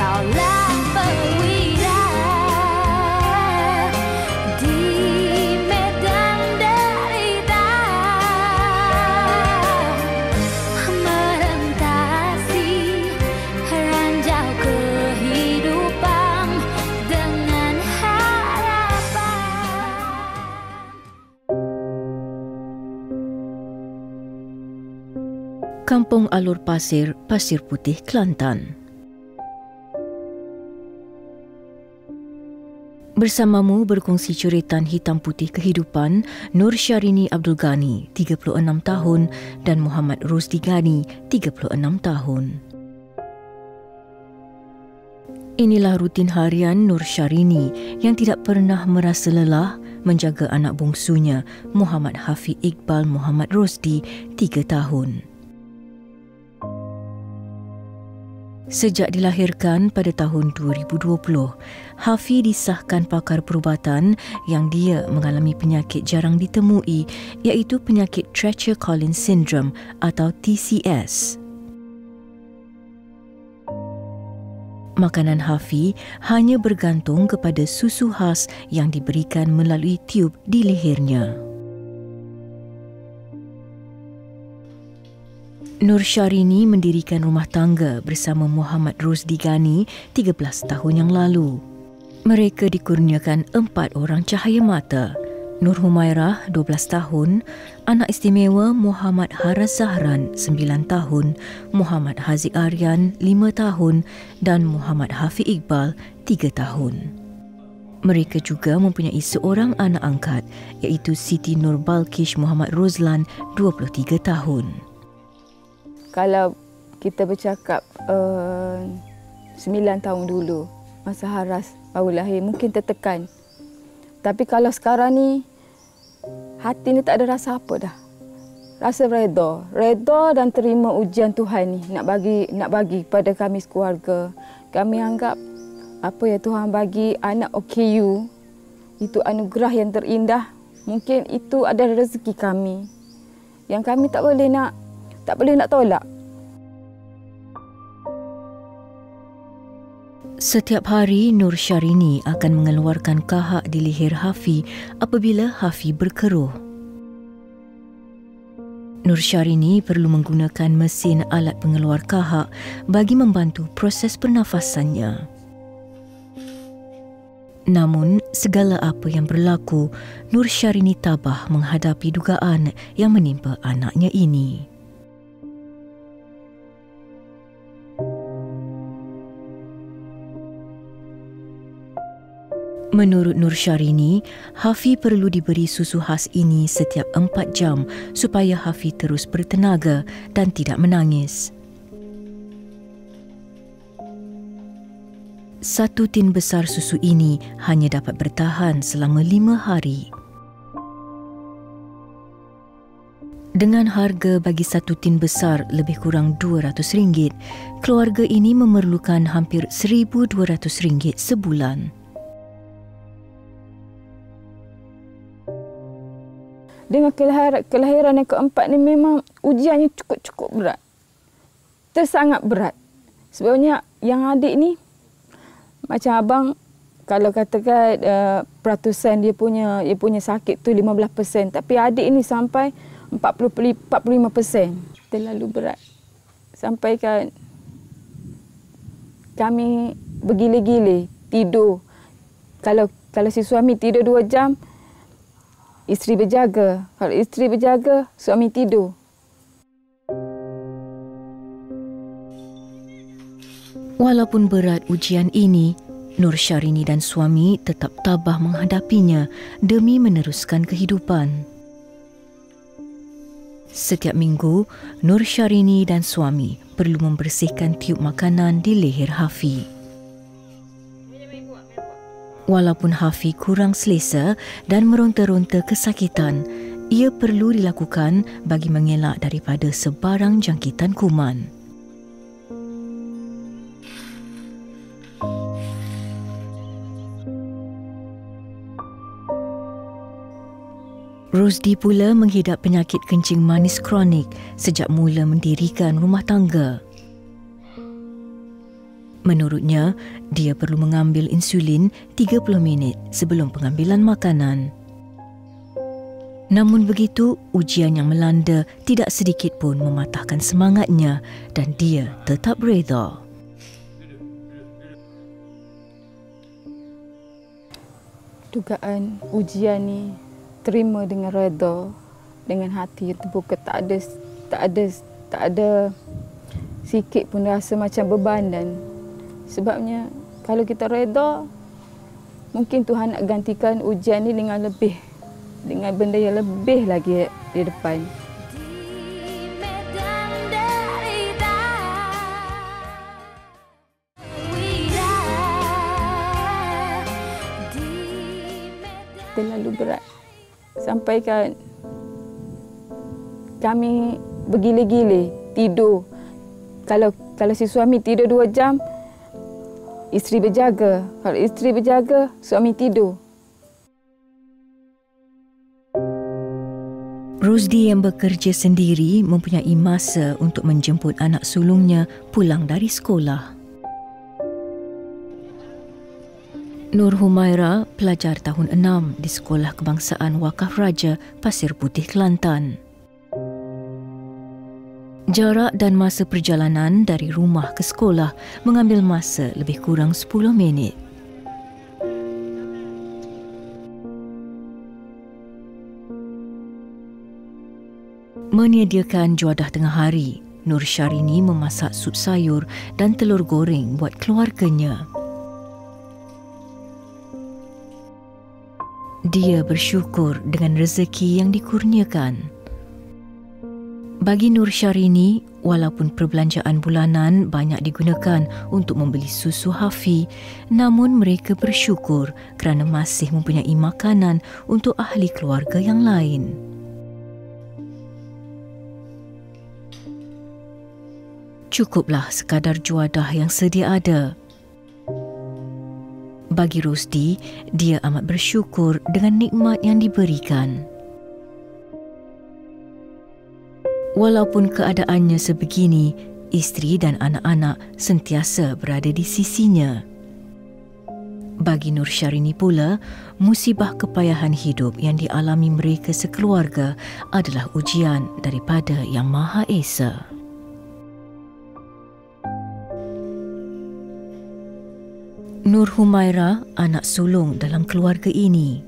Kaulah perwira di medan derita, merentasi ranjau kehidupan dengan harapan. Kampung Alur Pasir, Pasir Putih, Kelantan. Bersamamu berkongsi curitan hitam putih kehidupan Nur Syarini Abdul Ghani, 36 tahun, dan Muhammad Rosdi Ghani, 36 tahun. Inilah rutin harian Nur Syarini yang tidak pernah merasa lelah menjaga anak bungsunya, Muhammad Hafiz Iqbal Muhammad Rosdi, 3 tahun. Sejak dilahirkan pada tahun 2020, Hafi disahkan pakar perubatan yang dia mengalami penyakit jarang ditemui, iaitu penyakit Treacher Collins Syndrome atau TCS. Makanan Hafi hanya bergantung kepada susu khas yang diberikan melalui tiub di lehernya. Nur Syarini mendirikan rumah tangga bersama Muhammad Rosdi Ghani 13 tahun yang lalu. Mereka dikurniakan 4 orang cahaya mata. Nur Humaira, 12 tahun, anak istimewa Muhammad Haraz Zahran, 9 tahun, Muhammad Haziq Aryan, 5 tahun dan Muhammad Hafiz Iqbal, 3 tahun. Mereka juga mempunyai seorang anak angkat iaitu Siti Nur Balkish Muhammad Rozlan, 23 tahun. Kalau kita bercakap 9 tahun dulu, masa Haras baru lahir, mungkin tertekan. Tapi kalau sekarang ni, hati ni tak ada rasa apa dah. Rasa reda. Reda dan terima ujian Tuhan ni nak bagi pada kami sekeluarga. Kami anggap apa yang Tuhan bagi anak OKU, itu anugerah yang terindah. Mungkin itu adalah rezeki kami. Yang kami tak boleh nak tolak. Setiap hari, Nur Syarini akan mengeluarkan kahak di leher Hafi apabila Hafi berkeruh. Nur Syarini perlu menggunakan mesin alat pengeluar kahak bagi membantu proses pernafasannya. Namun, segala apa yang berlaku, Nur Syarini tabah menghadapi dugaan yang menimpa anaknya ini. Menurut Nur Syarini, Hafi perlu diberi susu khas ini setiap 4 jam supaya Hafi terus bertenaga dan tidak menangis. 1 tin besar susu ini hanya dapat bertahan selama 5 hari. Dengan harga bagi 1 tin besar lebih kurang RM200, keluarga ini memerlukan hampir RM1,200 sebulan. Dengan kelahiran yang keempat ni memang ujiannya cukup berat. Tersangat berat. Sebenarnya yang adik ni, macam abang, kalau katakan peratusan dia punya sakit tu 15%. Tapi adik ni sampai 45%. Terlalu berat. Sampai kan kami bergila-gila tidur. Kalau si suami tidur 2 jam, isteri berjaga. Kalau isteri berjaga, suami tidur. Walaupun berat ujian ini, Nur Syarini dan suami tetap tabah menghadapinya demi meneruskan kehidupan. Setiap minggu, Nur Syarini dan suami perlu membersihkan tiub makanan di leher Hafi. Walaupun Hafi kurang selesa dan meronta-ronta kesakitan, ia perlu dilakukan bagi mengelak daripada sebarang jangkitan kuman. Rosdi pula menghidap penyakit kencing manis kronik sejak mula mendirikan rumah tangga. Menurutnya, dia perlu mengambil insulin 30 minit sebelum pengambilan makanan. Namun begitu, ujian yang melanda tidak sedikit pun mematahkan semangatnya dan dia tetap reda. Dugaan ujian ni terima dengan reda, dengan hati yang terbuka, tak ada sikit pun rasa macam bebanan. Sebabnya kalau kita reda, mungkin Tuhan nak gantikan ujian ni dengan lebih, dengan benda yang lebih lagi di depan. Terlalu berat. Sampai kan kami bergila-gila tidur. Kalau si suami tidur 2 jam, isteri berjaga. Kalau isteri berjaga, suami tidur. Rosdi yang bekerja sendiri mempunyai masa untuk menjemput anak sulungnya pulang dari sekolah. Nur Humaira pelajar tahun 6 di Sekolah Kebangsaan Wakaf Raja, Pasir Putih, Kelantan. Jarak dan masa perjalanan dari rumah ke sekolah mengambil masa lebih kurang 10 minit. Menyediakan juadah tengah hari, Nur Syarini memasak sup sayur dan telur goreng buat keluarganya. Dia bersyukur dengan rezeki yang dikurniakan. Bagi Nur Syarini, walaupun perbelanjaan bulanan banyak digunakan untuk membeli susu Hafi, namun mereka bersyukur kerana masih mempunyai makanan untuk ahli keluarga yang lain. Cukuplah sekadar juadah yang sedia ada. Bagi Rosdi, dia amat bersyukur dengan nikmat yang diberikan. Walaupun keadaannya sebegini, isteri dan anak-anak sentiasa berada di sisinya. Bagi Nur Syarini pula, musibah kepayahan hidup yang dialami mereka sekeluarga adalah ujian daripada Yang Maha Esa. Nur Humaira anak sulung dalam keluarga ini.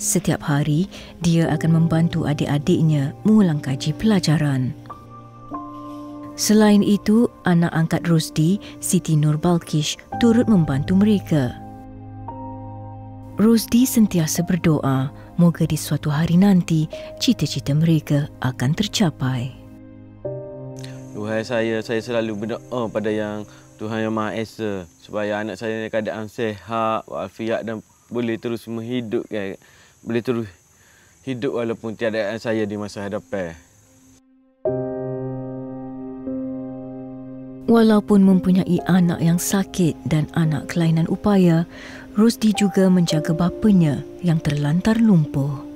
Setiap hari, dia akan membantu adik-adiknya mengulang kaji pelajaran. Selain itu, anak angkat Rosdi, Siti Nur Balkish, turut membantu mereka. Rosdi sentiasa berdoa, moga di suatu hari nanti, cita-cita mereka akan tercapai. Duhai saya selalu berdoa pada yang Tuhan Yang Maha Esa supaya anak saya dalam keadaan sehat, walafiat dan boleh terus menghidup, boleh terus hidup walaupun tiadaan saya di masa hadapan. Walaupun mempunyai anak yang sakit dan anak kelainan upaya, Rosdi juga menjaga bapanya yang terlantar lumpuh.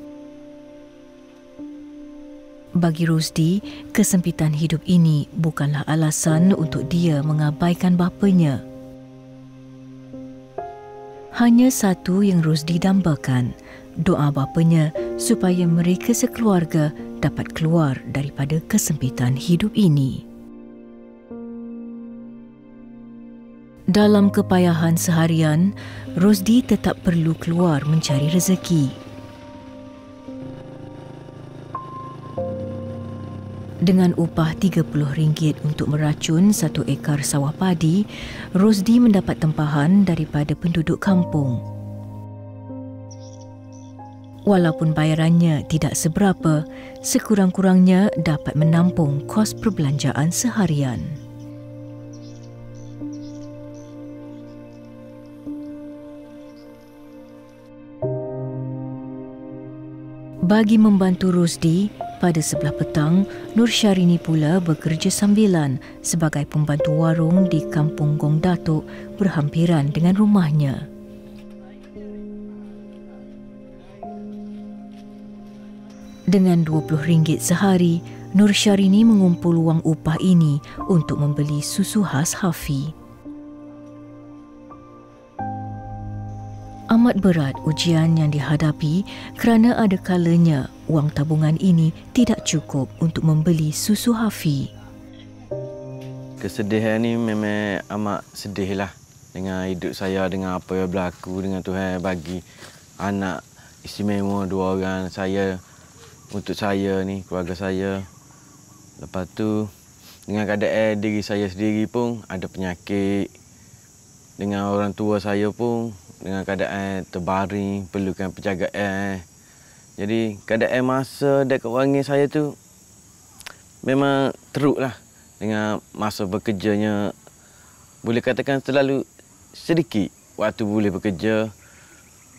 Bagi Rosdi, kesempitan hidup ini bukanlah alasan untuk dia mengabaikan bapanya. Hanya satu yang Rosdi dambakan, doa bapanya supaya mereka sekeluarga dapat keluar daripada kesempitan hidup ini. Dalam kepayahan seharian, Rosdi tetap perlu keluar mencari rezeki. Dengan upah RM30 untuk meracun 1 ekar sawah padi, Rosdi mendapat tempahan daripada penduduk kampung. Walaupun bayarannya tidak seberapa, sekurang-kurangnya dapat menampung kos perbelanjaan seharian. Bagi membantu Rosdi, pada sebelah petang, Nur Syarini pula bekerja sambilan sebagai pembantu warung di kampung Gong Datuk berhampiran dengan rumahnya. Dengan RM20 sehari, Nur Syarini mengumpul uang upah ini untuk membeli susu khas Hafi. Amat berat ujian yang dihadapi kerana ada kalanya uang tabungan ini tidak cukup untuk membeli susu Hafi. Kesedihan ini memang amat sedih lah dengan hidup saya, dengan apa yang berlaku, dengan Tuhan bagi anak istimewa dua orang saya, untuk saya ni, keluarga saya. Lepas tu, dengan keadaan diri saya sendiri pun ada penyakit. Dengan orang tua saya pun, dengan keadaan terbaring, perlukan penjagaan. Jadi, keadaan masa dekat wangi saya tu memang teruk lah. Dengan masa bekerjanya, boleh katakan terlalu sedikit waktu boleh bekerja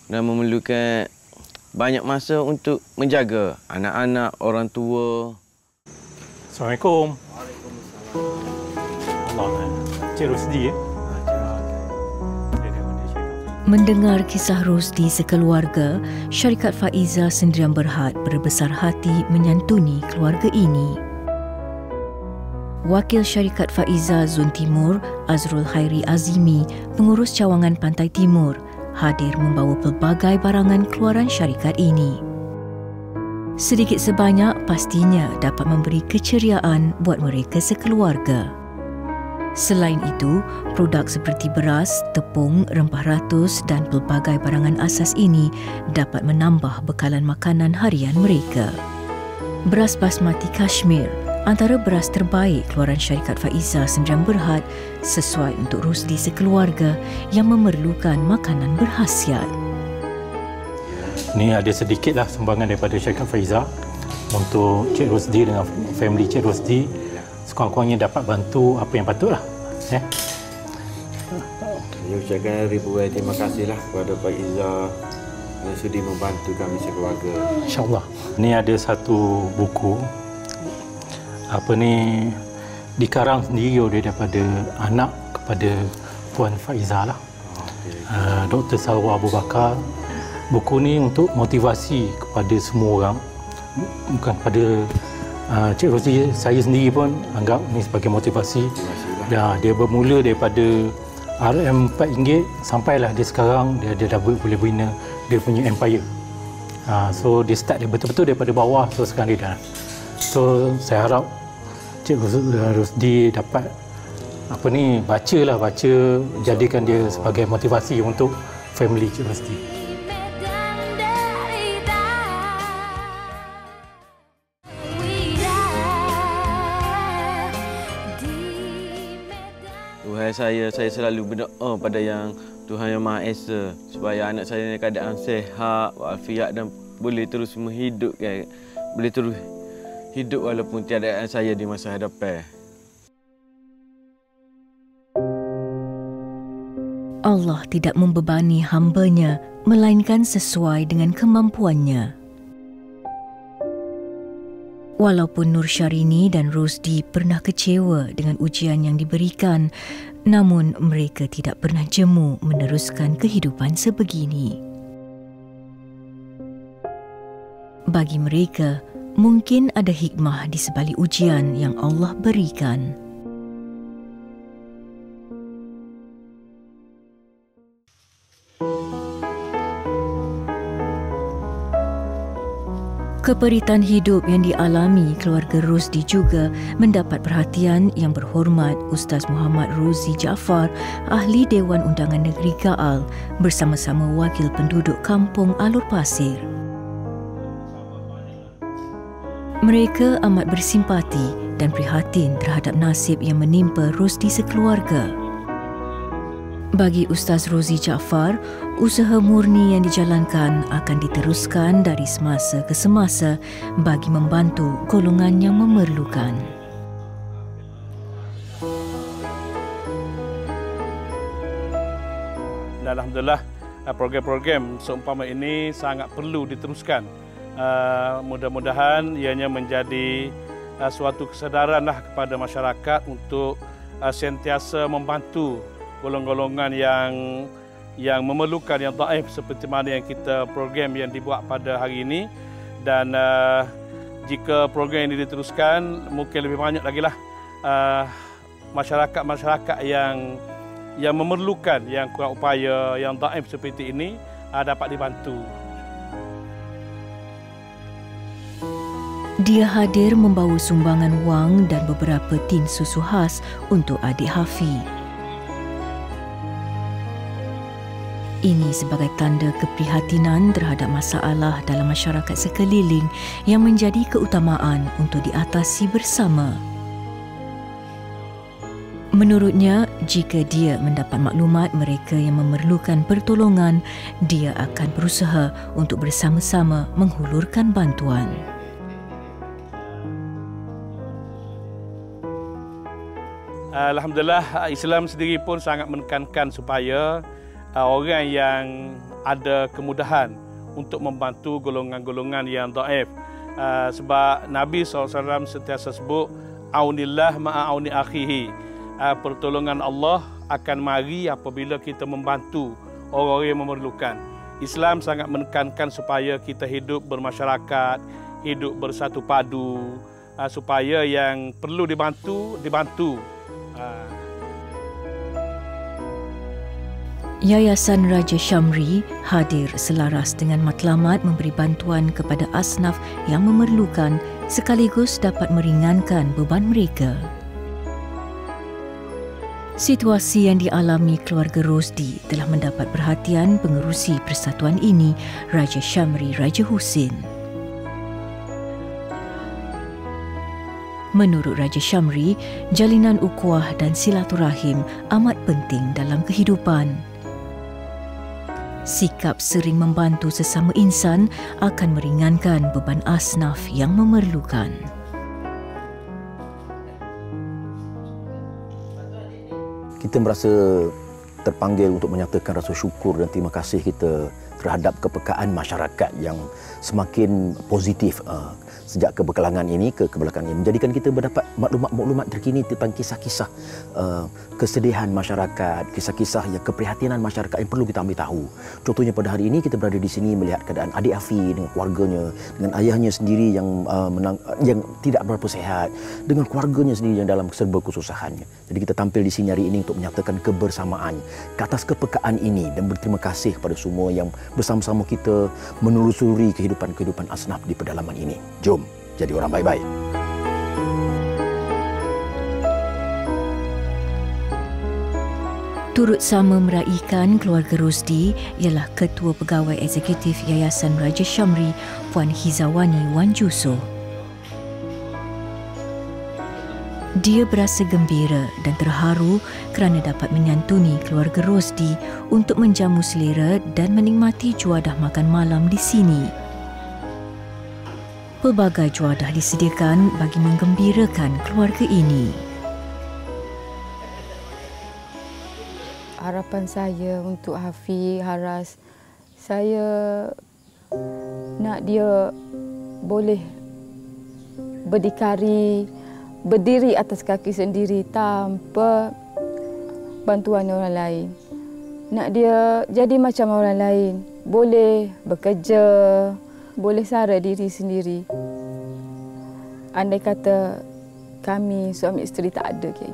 dan memerlukan banyak masa untuk menjaga anak-anak, orang tua. Assalamualaikum. Waalaikumsalam. Allah, Cik Rosdi ya? Mendengar kisah Rosdi sekeluarga, syarikat Faiza Sendirian Berhad berbesar hati menyantuni keluarga ini. Wakil syarikat Faiza Zon Timur, Azrul Hairi Azimi, pengurus cawangan Pantai Timur, hadir membawa pelbagai barangan keluaran syarikat ini. Sedikit sebanyak pastinya dapat memberi keceriaan buat mereka sekeluarga. Selain itu, produk seperti beras, tepung, rempah ratus dan pelbagai barangan asas ini dapat menambah bekalan makanan harian mereka. Beras basmati Kashmir, antara beras terbaik keluaran syarikat Faiza Sendirian Berhad, sesuai untuk Rosdi sekeluarga yang memerlukan makanan berkhasiat. Ini ada sedikitlah sumbangan daripada syarikat Faiza untuk Cik Rosdi dengan family Cik Rosdi. Sekurang-kurangnya dapat bantu apa yang patutlah. Ya. Saya ucapkan ribuan terima kasihlah kepada Faiza yang sudi membantu kami sekeluarga. InsyaAllah. Ini ada satu buku dikarang sendiri oleh daripada anak kepada Puan Faiza lah. Dr. Sarwa Abu Bakar. Buku ni untuk motivasi kepada semua orang, bukan kepada Cik Rosdi. Saya sendiri pun anggap ni sebagai motivasi. Dah, dia bermula daripada RM4 sampailah dia sekarang dia dah boleh bina dia punya empire. So dia start dia betul-betul daripada bawah, so sekarang dia dah. So saya harap Cik Rosdi dapat baca, jadikan dia sebagai motivasi untuk family Cik Rosdi. Tuhan saya selalu berdoa pada yang Tuhan Yang Maha Esa supaya anak saya dalam keadaan sehat, walafiat dan boleh terus menghidup, boleh terus hidup walaupun tiadaan saya di masa hadapan. Allah tidak membebani hamba-Nya, melainkan sesuai dengan kemampuannya. Walaupun Nur Syarini dan Rosdi pernah kecewa dengan ujian yang diberikan, namun mereka tidak pernah jemu meneruskan kehidupan sebegini. Bagi mereka, mungkin ada hikmah di sebalik ujian yang Allah berikan. Keperitan hidup yang dialami keluarga Rosdi juga mendapat perhatian yang berhormat Ustaz Muhammad Rozi Jaafar, Ahli Dewan Undangan Negeri Gaal, bersama-sama wakil penduduk kampung Alur Pasir. Mereka amat bersimpati dan prihatin terhadap nasib yang menimpa Rosdi sekeluarga. Bagi Ustaz Rozi Jaafar, usaha murni yang dijalankan akan diteruskan dari semasa ke semasa bagi membantu golongan yang memerlukan. Alhamdulillah, program-program seumpama ini sangat perlu diteruskan. Mudah-mudahan ianya menjadi suatu kesedaranlah kepada masyarakat untuk sentiasa membantu golongan-golongan yang memerlukan, yang daif, seperti mana yang kita program yang dibuat pada hari ini. Dan jika program ini diteruskan, mungkin lebih banyak lagi lah masyarakat-masyarakat yang memerlukan, yang kurang upaya, yang daif seperti ini dapat dibantu. Dia hadir membawa sumbangan wang dan beberapa tin susu khas untuk adik Hafiz. Ini sebagai tanda keprihatinan terhadap masalah dalam masyarakat sekeliling yang menjadi keutamaan untuk diatasi bersama. Menurutnya, jika dia mendapat maklumat mereka yang memerlukan pertolongan, dia akan berusaha untuk bersama-sama menghulurkan bantuan. Alhamdulillah, Islam sendiri pun sangat menekankan supaya orang yang ada kemudahan untuk membantu golongan-golongan yang dhaif. Sebab Nabi SAW sentiasa sebut, Aunillah ma'auni akhihi. Pertolongan Allah akan mari apabila kita membantu orang-orang yang memerlukan. Islam sangat menekankan supaya kita hidup bermasyarakat, hidup bersatu padu, supaya yang perlu dibantu, dibantu. Yayasan Raja Syamri hadir selaras dengan matlamat memberi bantuan kepada asnaf yang memerlukan sekaligus dapat meringankan beban mereka. Situasi yang dialami keluarga Rosdi telah mendapat perhatian pengerusi persatuan ini, Raja Syamri Raja Husin. Menurut Raja Syamri, jalinan ukhuwah dan silaturahim amat penting dalam kehidupan. Sikap sering membantu sesama insan akan meringankan beban asnaf yang memerlukan. Kita merasa terpanggil untuk menyatakan rasa syukur dan terima kasih kita terhadap kepekaan masyarakat yang semakin positif sejak kebelakangan ini menjadikan kita mendapat maklumat-maklumat terkini tentang kisah-kisah kesedihan masyarakat, kisah-kisah yang keprihatinan masyarakat yang perlu kita ambil tahu. Contohnya pada hari ini kita berada di sini melihat keadaan adik Hafiz dengan keluarganya, dengan ayahnya sendiri yang tidak berapa sihat, dengan keluarganya sendiri yang dalam serba kesusahannya. Jadi kita tampil di sini hari ini untuk menyatakan kebersamaan ke atas kepekaan ini dan berterima kasih kepada semua yang bersama-sama kita menelusuri kehidupan-kehidupan asnaf di pedalaman ini. Jom, jadi orang baik-baik. Turut sama meraikan keluarga Rosdi ialah Ketua Pegawai Eksekutif Yayasan Raja Syamri, Puan Hizawani Wan Jusoh. Dia berasa gembira dan terharu kerana dapat menyantuni keluarga Rosdi untuk menjamu selera dan menikmati juadah makan malam di sini. Pelbagai juadah disediakan bagi menggembirakan keluarga ini. Harapan saya untuk Hafiz Haraz, saya nak dia boleh berdikari, berdiri atas kaki sendiri tanpa bantuan orang lain. Nak dia jadi macam orang lain. Boleh bekerja, boleh sara diri sendiri. Andai kata kami suami isteri tak ada lagi.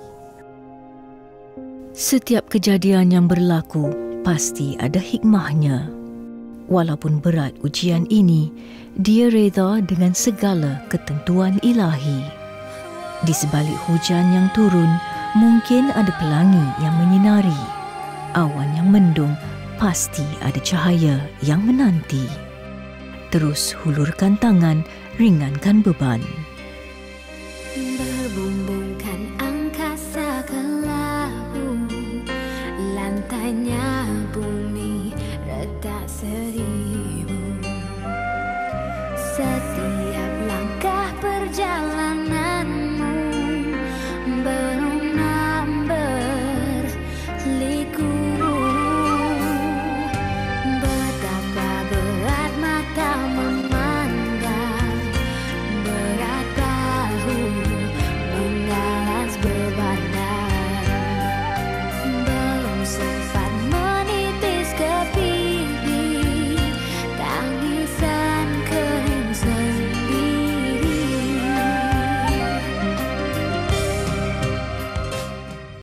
Setiap kejadian yang berlaku pasti ada hikmahnya. Walaupun berat ujian ini, dia reda dengan segala ketentuan ilahi. Di sebalik hujan yang turun, mungkin ada pelangi yang menyinari. Awan yang mendung, pasti ada cahaya yang menanti. Terus hulurkan tangan, ringankan beban.